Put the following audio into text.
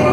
What?